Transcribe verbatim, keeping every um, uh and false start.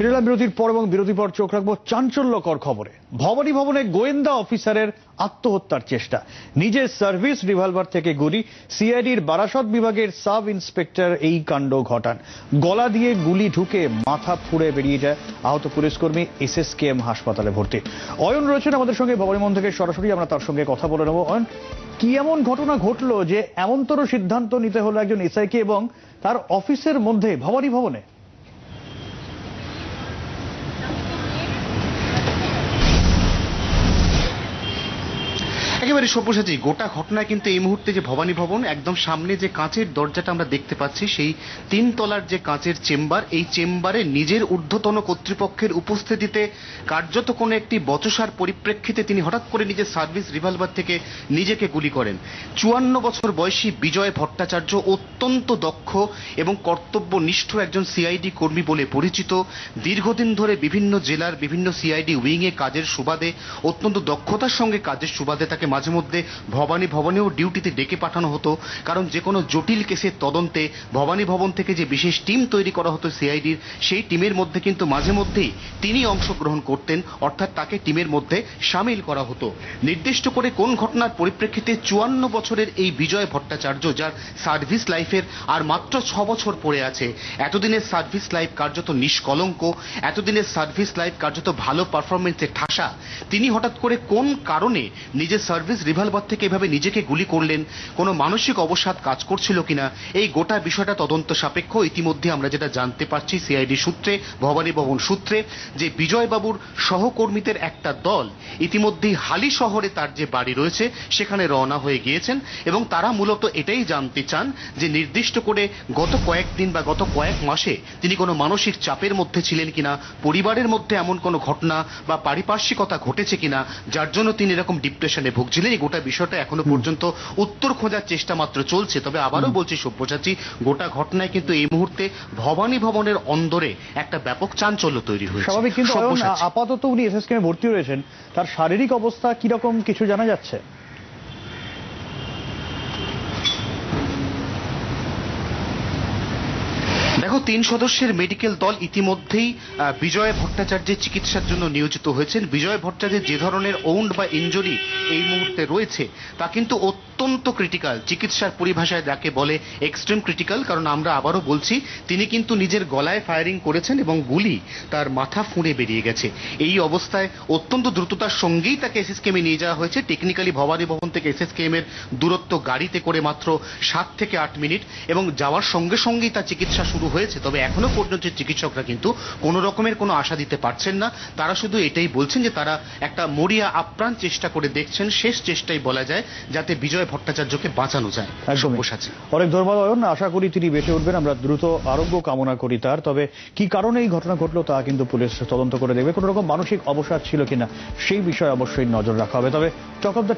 ফিরেলাম বিরতির পর এবং বিরতির পর চোখ রাখবো চাঞ্চল্যকর খবরে। ভবানী ভবনে গোয়েন্দা অফিসারের আত্মহত্যার চেষ্টা, নিজের সার্ভিস রিভলভার থেকে গুলি। সি আই ডির বারাসত বিভাগের সাব ইন্সপেক্টর এই কাণ্ড ঘটান। গলা দিয়ে গুলি ঢুকে মাথা ফুঁড়ে বেরিয়ে যায় আহত পুলিশকর্মী, এস এস কে এম হাসপাতালে ভর্তি। অয়ন রয়েছেন আমাদের সঙ্গে ভবানী ভবন থেকে সরাসরি, আমরা তার সঙ্গে কথা বলে নেব। অয়ন, কি এমন ঘটনা ঘটলো যে এমনতর সিদ্ধান্ত নিতে হলো একজন এস আই কে এবং তার অফিসের মধ্যে ভবানী ভবনে? একেবারে সব্যসাচী, গোটা ঘটনায় কিন্তু এই মুহূর্তে যে ভবানী ভবন একদম সামনে যে কাঁচের দরজাটা আমরা দেখতে পাচ্ছি, সেই তিন তলার যে কাঁচের চেম্বার, এই চেম্বারে নিজের ঊর্ধ্বতন কর্তৃপক্ষের উপস্থিতিতে কার্যত কোনো একটি বচসার পরিপ্রেক্ষিতে তিনি হঠাৎ করে নিজের সার্ভিস রিভলভার থেকে নিজেকে গুলি করেন। চুয়ান্ন বছর বয়সী বিজয় ভট্টাচার্য অত্যন্ত দক্ষ এবং কর্তব্যনিষ্ঠ একজন সি আই ডি কর্মী বলে পরিচিত। দীর্ঘদিন ধরে বিভিন্ন জেলার বিভিন্ন সি আই ডি উইংয়ে কাজের সুবাদে, অত্যন্ত দক্ষতার সঙ্গে কাজের সুবাদে তাকে মাঝে মধ্যে ভবানী ভবনেও ডিউটিতে ডেকে পাঠানো হতো, কারণ যে কোনো জটিল কেসের তদন্তে ভবানী ভবন থেকে যে বিশেষ টিম তৈরি করা হতো সি আই ডির, সেই টিমের মধ্যে কিন্তু মাঝে মধ্যেই তিনি অংশগ্রহণ করতেন, অর্থাৎ তাকে টিমের মধ্যে সামিল করা হতো। নির্দিষ্ট করে কোন ঘটনার পরিপ্রেক্ষিতে চুয়ান্ন বছরের এই বিজয় ভট্টাচার্য, যার সার্ভিস লাইফের আর মাত্র ছ বছর পড়ে আছে, এতদিনের সার্ভিস লাইফ কার্যত নিষ্কলঙ্ক, এতদিনের সার্ভিস লাইফ কার্যত ভালো পারফরমেন্সে ঠাসা, তিনি হঠাৎ করে কোন কারণে নিজের সার্ভিস রিভলভার থেকে এভাবে নিজেকে গুলি করলেন? কোনো মানসিক অবসাদ কাজ করছিল কিনা, এই গোটা বিষয়টা তদন্ত সাপেক্ষ। ইতিমধ্যে আমরা যেটা জানতে পারছি সি আই ডি সূত্রে, ভবানী ভবন সূত্রে, যে বিজয়বাবুর সহকর্মীদের একটা দল ইতিমধ্যেই হালি শহরে তার যে বাড়ি রয়েছে সেখানে রওনা হয়ে গিয়েছেন এবং তারা মূলত এটাই জানতে চান যে নির্দিষ্ট করে গত কয়েকদিন বা গত কয়েক মাসে তিনি কোনো মানসিক চাপের মধ্যে ছিলেন কিনা, পরিবারের মধ্যে এমন কোনো ঘটনা বা পারিপার্শ্বিকতা ঘটেছে কিনা যার জন্য তিনি এরকম ডিপ্রেশনে ভুগছিলেন। এই গোটা বিষয়টা এখনো পর্যন্ত উত্তর খোঁজার চেষ্টা মাত্র চলছে। তবে আবারও বলছি সব্যসাচী, গোটা ঘটনায় কিন্তু এই মুহূর্তে ভবানী ভবনের অন্দরে একটা ব্যাপক চাঞ্চল্য তৈরি হয়েছে। স্বাভাবিক, কিন্তু আপাতত উনি এস এস কে এম ভর্তি রয়েছেন, তার শারীরিক অবস্থা কি রকম কিছু জানা যাচ্ছে? দেখো, তিন সদস্যের মেডিকেল দল ইতিমধ্যেই বিজয় ভট্টাচার্যের চিকিৎসার জন্য নিয়োজিত হয়েছেন। বিজয় ভট্টাচার্যের যে ধরনের ওউন্ড বা ইঞ্জুরি এই মুহূর্তে রয়েছে তা কিন্তু অত্যন্ত ক্রিটিক্যাল, চিকিৎসার পরিভাষায় যাকে বলে এক্সট্রিম ক্রিটিক্যাল, কারণ আমরা আবারও বলছি তিনি কিন্তু নিজের গলায় ফায়ারিং করেছেন এবং গুলি তার মাথা ফুঁড়ে বেরিয়ে গেছে। এই অবস্থায় অত্যন্ত দ্রুততার সঙ্গেই তাকে এস এস কে এমে নিয়ে যাওয়া হয়েছে। টেকনিক্যালি ভবানী ভবন থেকে এস এস কে এমের দূরত্ব গাড়িতে করে মাত্র সাত থেকে আট মিনিট এবং যাওয়ার সঙ্গে সঙ্গেই তার চিকিৎসা শুরু হয়েছে। তবে এখনো পর্যন্ত চিকিৎসকরা কিন্তু কোনো রকমের কোনো আশা দিতে পারছেন না, তারা শুধু এটাই বলছেন যে তারা একটা মরিয়া আপ্রাণ চেষ্টা করে দেখছেন, শেষ চেষ্টাই বলা যায়, যাতে বিজয় ভট্টাচার্যকে বাঁচানো যায়। অনেক ধন্যবাদ অয়ন, আশা করি তিনি বেঁচে উঠবেন, আমরা দ্রুত আরোগ্য কামনা করি তার। তবে কি কারণে এই ঘটনা ঘটলো তা কিন্তু পুলিশ তদন্ত করে দেখবে, কোনো রকম মানসিক অবসাদ ছিল কিনা সেই বিষয়ে অবশ্যই নজর রাখা হবে। তবে